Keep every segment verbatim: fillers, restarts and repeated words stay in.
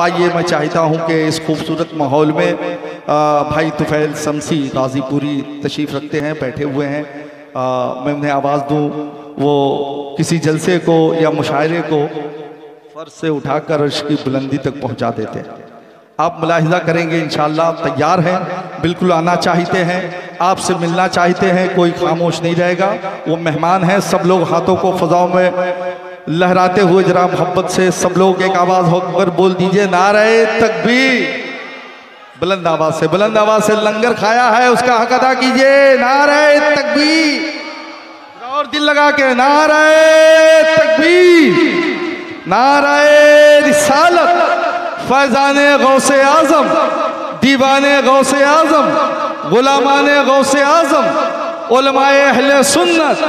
आइए मैं चाहता हूं कि इस खूबसूरत माहौल में आ, भाई तुफैल शम्सी गाजीपुरी तशरीफ़ रखते हैं, बैठे हुए हैं। आ, मैं उन्हें आवाज़ दूं, वो किसी जलसे को या मुशायरे को फर्श से उठाकर अर्श की बुलंदी तक पहुंचा देते हैं। आप मुलाहिजा करेंगे इंशाअल्लाह तैयार हैं, बिल्कुल आना चाहते हैं, आपसे मिलना चाहते हैं, कोई खामोश नहीं रहेगा। वो मेहमान हैं, सब लोग हाथों को फ़ज़ाओं में लहराते हुए जरा मोहब्बत से सब लोग एक आवाज होकर बोल दीजिए नारे तकबीर, बुलंद आवाज से, बुलंद आवाज से। लंगर खाया है उसका हक अदा कीजिए, नारे तकबीर, और दिल लगा के नारे तकबीर, नारे रिसालत, फैजाने गौसे आजम, दीवाने गौसे आजम, गुलामाने गौसे आजम, उलमाए अहले सुन्नत,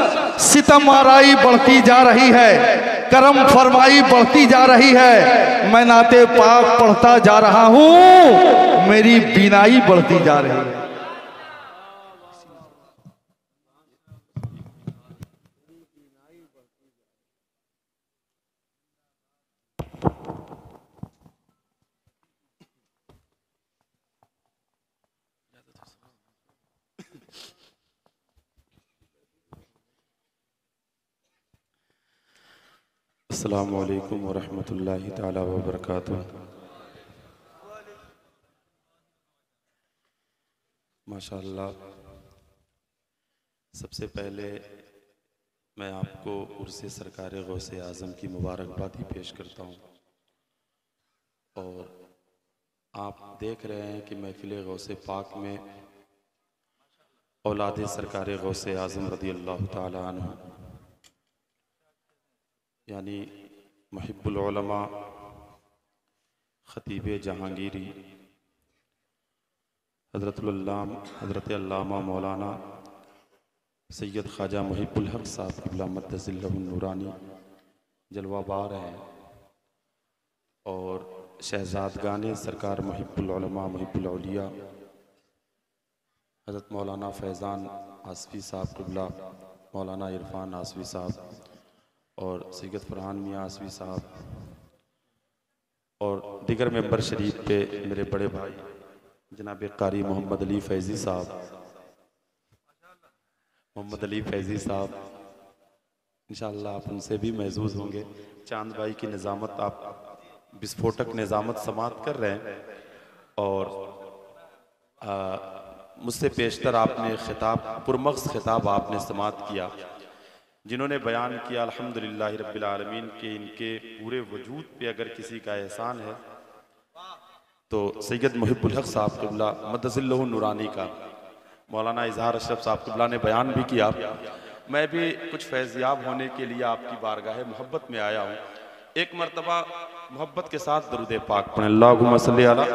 सितम आराई बढ़ती जा रही है, करम फरमाई बढ़ती जा रही है, मैं नाते पाक पढ़ता जा रहा हूँ, मेरी बीनाई बढ़ती जा रही है। अस्सलामु अलैकुम वरहमतुल्लाहि ताला वबरकातुह। माशाअल्लाह, सबसे पहले मैं आपको उर्से सरकारे गौसे आज़म की मुबारकबादी पेश करता हूँ। और आप देख रहे हैं कि महफिल गौसे पाक में औलाद सरकारे गौसे आज़म रदियल्लाहु ताला अन्हु यानी मुहिब्बुल उलमा ख़तीब जहांगीरी हज़रतुल अल्लाम हज़रत अल्लामा मौलाना सैयद ख्वाजा मुहिब्बुल हक़ साहब क़िबला मद्दज़िल्लहुन नूरानी जलवाबार हैं। और शहज़ादगाने सरकार मुहिब्बुल उलमा मुहिब्बुल औलिया हज़रत मौलाना फैज़ान आसवी साहब क़िबला मौलाना इरफ़ान आसवी साहब और सैयद फरहान मियाँ आसवी साहब और दिगर मेंबर शरीफ पे मेरे बड़े भाई जनाब कारी मोहम्मद अली फैज़ी साहब, मोहम्मद अली फैज़ी साहब इंशाअल्लाह आप उनसे भी महजूज़ होंगे। चांद भाई की निज़ामत, आप विस्फोटक निज़ामत समात कर रहे हैं। और मुझसे पेशतर आपने खिताब, पुरमक्स खिताब आपने समात किया, जिन्होंने बयान किया अल्हम्दुलिल्लाह रब्बिल आलमीन के इनके पूरे वजूद पे अगर किसी का एहसान है तो सैयद मुहिब्बुल हक़ साहब क़िबला मद्दज़िल्लहुन नूरानी का। मौलाना इजहार अशरफ साहब क़िबला ने बयान भी किया। मैं भी कुछ फैज़याब होने के लिए आपकी बारगाह मोहब्बत में आया हूँ। एक मरतबा मोहब्बत के साथ दरूद पाक पढ़ें, अल्लाहुम्मा सल्लि अला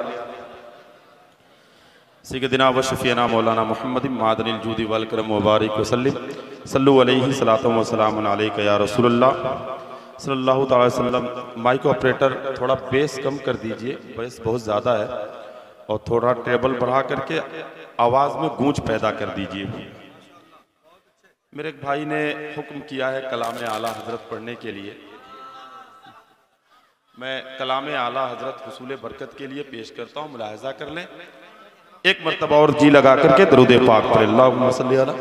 सय्यदना व शफ़ीअना मौलाना मुहम्मद मादनिल जूदी वल करम मुबारक वसल्लम सल्लु अलैहि सलातु व सलामुन अलैका या रसूलल्लाह सल्लल्लाहु तआला अलैहि वसल्लम। माइक ऑपरेटर थोड़ा बेस कम कर दीजिए, बेस बहुत ज़्यादा है, और थोड़ा टेबल बढ़ा करके आवाज़ में गूंज पैदा कर दीजिए। मेरे एक भाई ने हुक्म किया है कलाम आला हज़रत पढ़ने के लिए, मैं कलाम आला हज़रत हुसूल बरकत के लिए पेश करता हूँ, मुलाहिजा कर लें। एक मरतबा और जी लगा करके दरूद पाक पर अल्लाहुम्मा सल्लि अला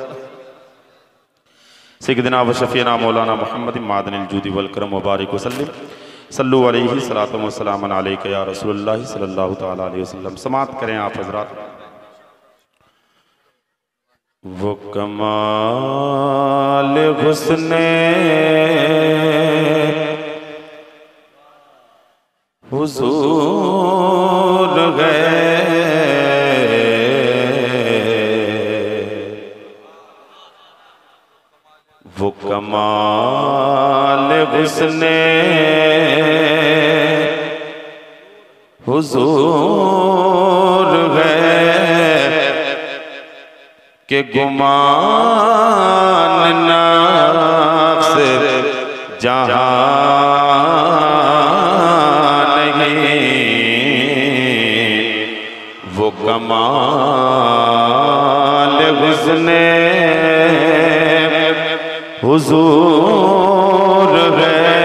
सय्यदना व शफ़ीअना मौलाना मुहम्मद मादनिल जूदी वल करम मुबारक वसल्लम सल्लु अलैहि सलातु व सलामुन अलैका या रसूलल्लाह सल्लल्लाहु तआला अलैहि वसल्लम। समाप्त करें आप हज़रात। वो कमाल हुस्ने हुजूर है, वो कमाल हुस्ने हुजूर है के गुमान नाक़्स जहां नहीं, वो कमाल हुस्ने हुजूर है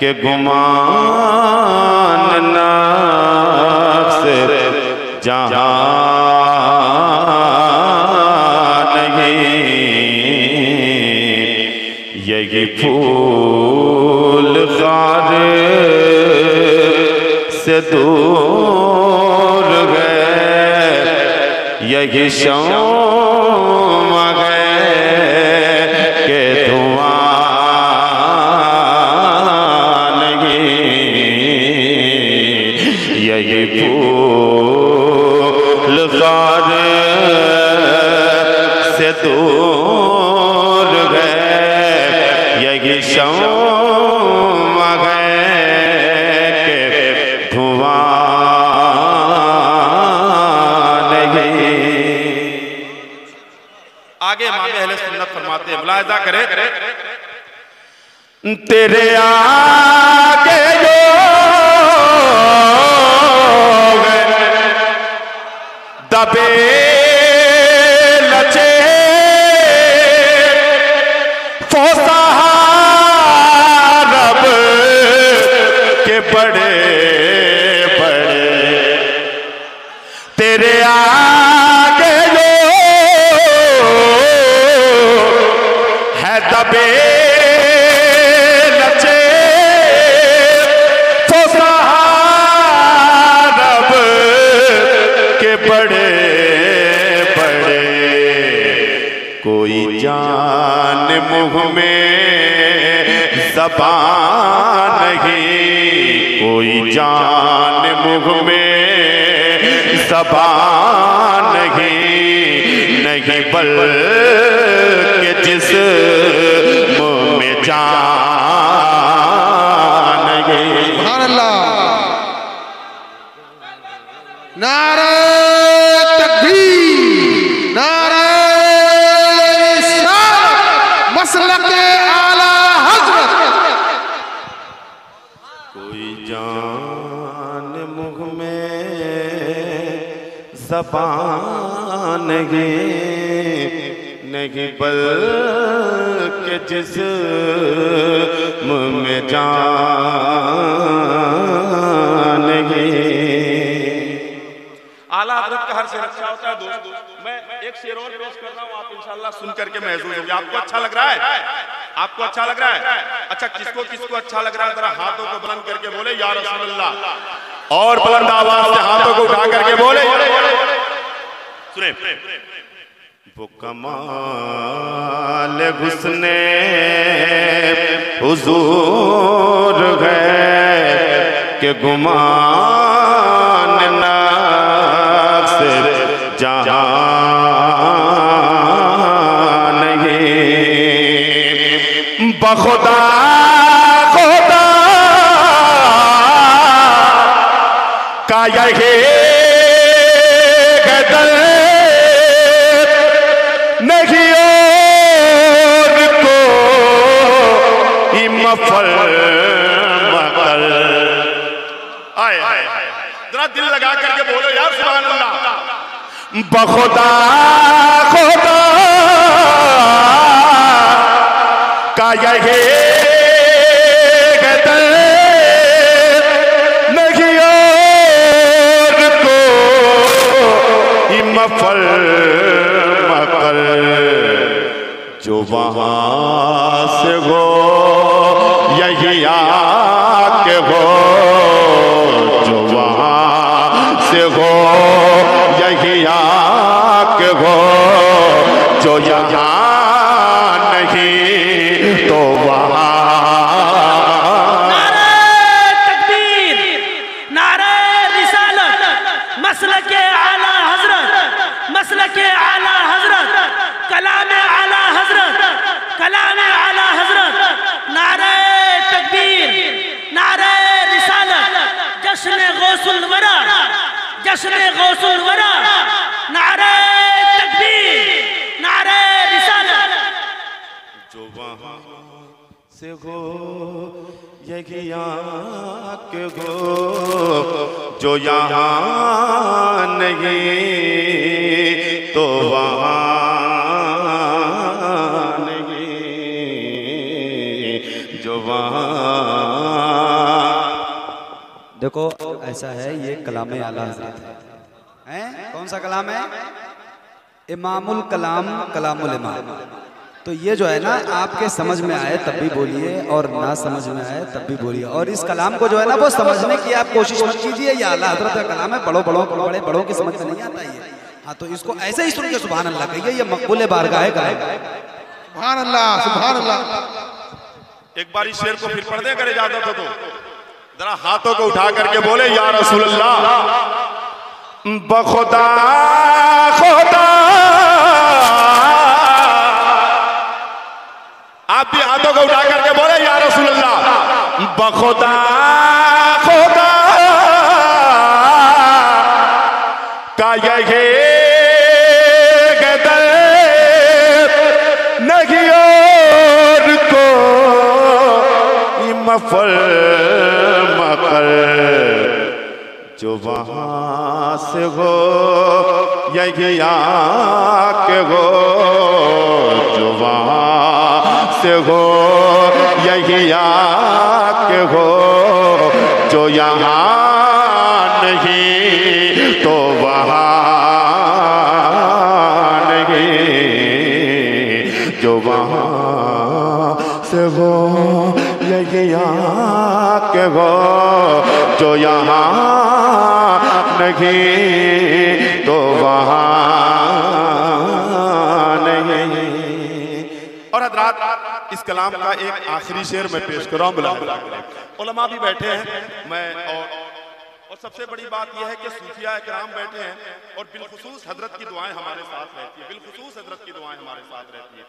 के गुमान जहाँ नहीं यही फूल ख़ार से दूर गए, यही शाम गए के धुआं नहीं यही फूल ख़ार से दूर गए, यही शाम मुलाहिज़ा करे तेरे आगे जो दबे लचे रब के बड़े बड़े तेरे आगे जो दबे नचे तो रब के बड़े बड़े कोई जान मुँह में ज़बान नहीं, कोई जान मुँह में ज़बान नहीं नहीं बल के जिस मुँह में जान गई। सुभान अल्लाह, नारा तकबीर, नारा रिसालत, मसलक आला हजरत। कोई जान मुँह में ज़बान गई नहीं बल के जिस मुँह में जान आला हज़रत का हर शेर अच्छा होता है। दोस्त मैं एक शेर और पेश कर रहा हूँ, आप इंशाल्लाह सुन करके महसूस होगी। आपको अच्छा लग रहा है? आपको अच्छा लग रहा है? अच्छा, किसको किसको अच्छा लग रहा है? जरा हाथों को बुलंद करके बोले या रसूल अल्लाह, और बुलंद आवाज से हाथों को उठा करके बोले। सुने वो कमाल हुस्ने हुजूर है के गुमान नाज़ जहान नहीं, बखुदा खुदा का यही दिल लगा करके बोलो यार सुभान अल्लाह। बखुदा खुदा का यही नहीं और को मफल मफल जो वहां से हो यही आके हो, जो वहां हो यही आके हो, जो यहाँ नहीं तो वहाँ। नारे तकबीर, नारे रिसालत, मसलके आला हजरत, मसलके आला हजरत, कलामे आला हजरत, कलामे आला हजरत। नारे तकबीर, नारे रिसालत, जश्ने गौसुल वरा, जश्ने गौसुल वरा। नारे तकबीर, नारे रिसालत, जो वहाँ से हो यही आके हो, जो यहाँ नहीं तो वहाँ नहीं, जो वहाँ। देखो ऐसा है, ये कलाम आला हज़रत है। हैं? कौन सा कलाम है? इमामुल कलाम, कलामुल इमाम। तो ये जो है ना आपके समझ में आए तब भी बोलिए और ना समझ में आए तब भी बोलिए। और इस कलाम को जो है ना वो समझने की आप कोशिश मत कीजिए। ये आला हजरत का कलाम है, बड़ों बड़ों बड़े बड़ों की समझ में नहीं आता ये। हाँ तो इसको ऐसे ही सुन के सुभान अल्लाह कहिए, ये मकबूल बारगाह है। सुभान अल्लाह, सुभान अल्लाह। एक बार इस शेर को फिर पढ़ दे अगर इजाजत हो तो, जरा हाथों को उठा करके बोले या रसूल अल्लाह। बखुदा खुदा आप भी हाथों को उठा करके बोले या रसूल अल्लाह। बखुदा खुदा का यही गदर नहीं और को मफल मकर जो वहाँ से हो यही आके हो, जो वहाँ से हो यही आके हो, जो यहाँ नहीं तो वहाँ नहीं, जो वहाँ से हो यही आके हो, जो यहाँ नहीं तो वहाँ नहीं। और हजरात इस कलाम का एक आखिरी शेर मैं पेश कर रहा हूँ। उलमा भी बैठे हैं मैं और, और सबसे बड़ी बात यह है कि सूफिया इकराम बैठे हैं और बिलखुसूस हजरत की दुआएं हमारे साथ रहती है, बिलखुसूस हजरत की दुआएं हमारे साथ रहती है।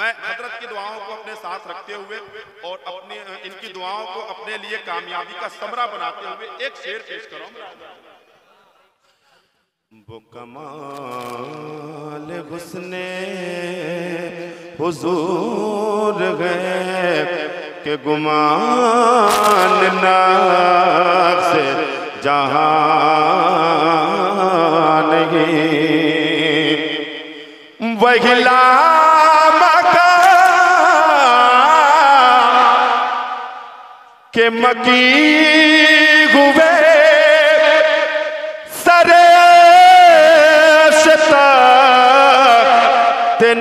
मैं हजरत की दुआओं को अपने साथ रखते हुए और अपने इनकी दुआओं को अपने लिए कामयाबी का समरा बनाते हुए एक शेर पेश कर रहा हूँ। वो कमाल हुस्ने हुजूर है के गुमान नाज़ जहाँ नहीं, वही लामका के मकी हुए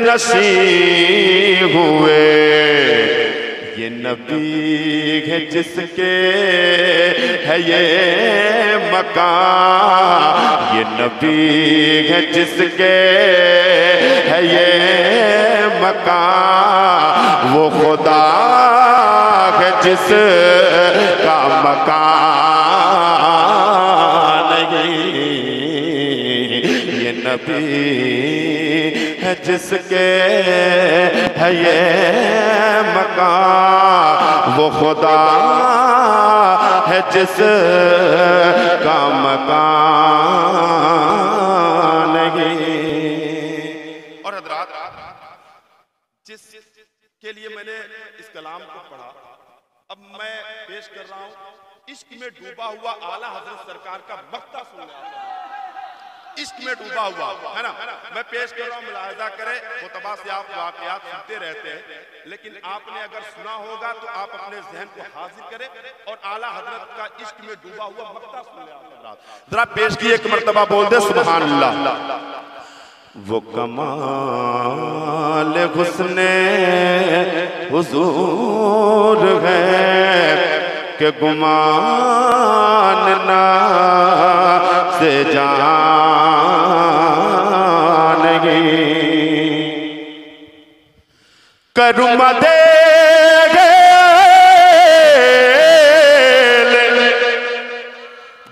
नसी हुए, ये नबी है जिसके है ये मकान, ये नबी है जिसके है ये मकान, वो खुदा है जिसका मकान नहीं, ये नबी जिसके है ये मकान, वो खुदा है जिसका मकान नहीं। और हजरात जिस के लिए मैंने इस कलाम को पढ़ा अब मैं पेश कर रहा हूं। इश्क में डूबा हुआ आला हजरत सरकार का मक्ता सुन रहा हूं, इश्क में डूबा हुआ है ना। मैं पेश कर रहा हूँ, मुलाहिजा करें। खुतबा से आप वाकयात सुनते रहते हैं लेकिन आपने अगर सुना होगा तो आप अपने जहन को हाजिर करें और आला हजरत का इश्क में डूबा हुआ मक्ता सुने। जरा पेश किए एक मर्तबा बोल दे सुभान अल्लाह। वो कमाल हुस्ने हुजूर है के गुमान ना से जान गई, करुम दे गए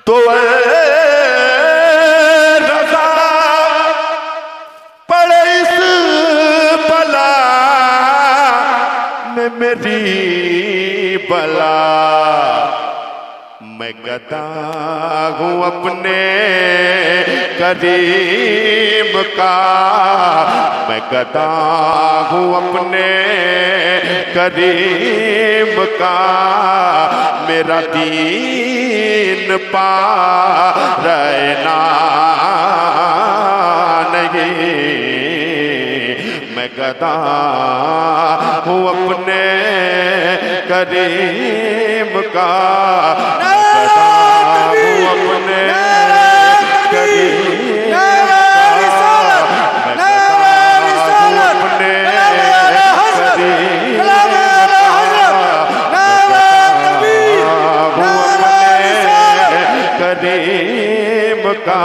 तो रजा पड़े इस बला में मेरी बला, मैं गदा हूँ अपने करीम का, मैं गदा हूँ अपने करीम का, मेरा दीन पा रहना नहीं, मैं गदा हूँ अपने करीम का, गदा हूँ अपने करीम का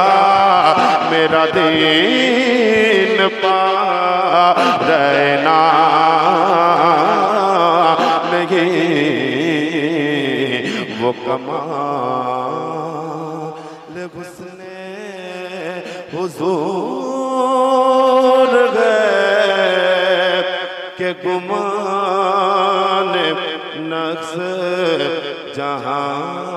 मेरा दीन पा रहना नहीं वो कमाल हुस्ने हुजूर गैब के गुमान नक्श जहां।